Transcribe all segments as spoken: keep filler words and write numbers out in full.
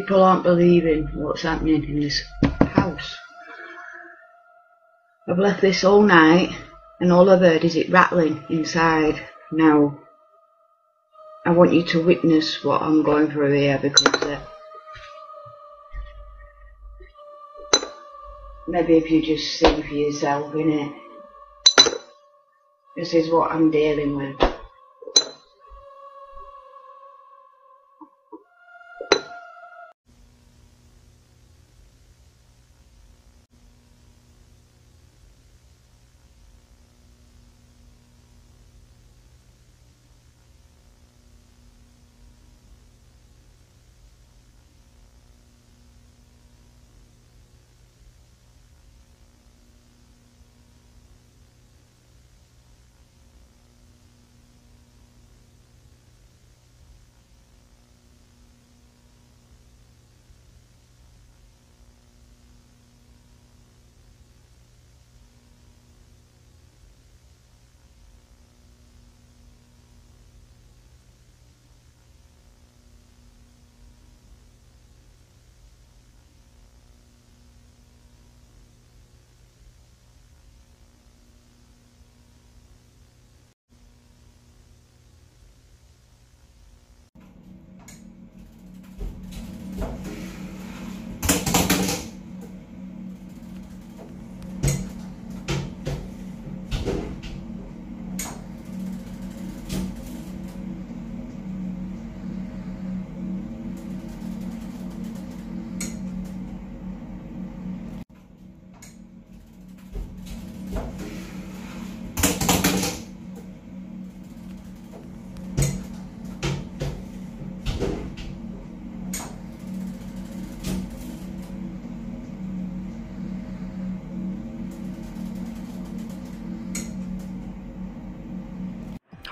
people aren't believing what's happening in this house. I've left this all night and all I've heard is it rattling inside. Now I want you to witness what I'm going through here, because uh, maybe if you just see for yourself, innit? This is what I'm dealing with.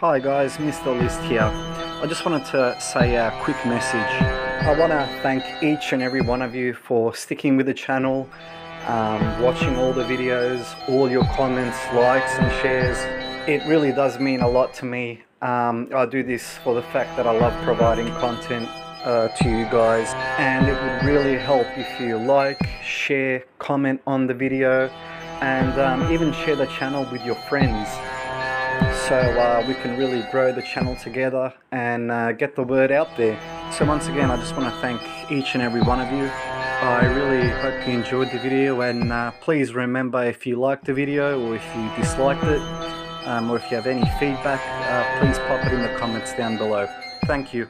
Hi guys, Mister List here. I just wanted to say a quick message. I want to thank each and every one of you for sticking with the channel, um, watching all the videos, all your comments, likes and shares. It really does mean a lot to me. Um, I do this for the fact that I love providing content uh, to you guys, and it would really help if you like, share, comment on the video, and um, even share the channel with your friends. So uh, we can really grow the channel together and uh, get the word out there. So once again, I just want to thank each and every one of you. I really hope you enjoyed the video, and uh, please remember, if you liked the video or if you disliked it, um, or if you have any feedback, uh, please pop it in the comments down below. Thank you.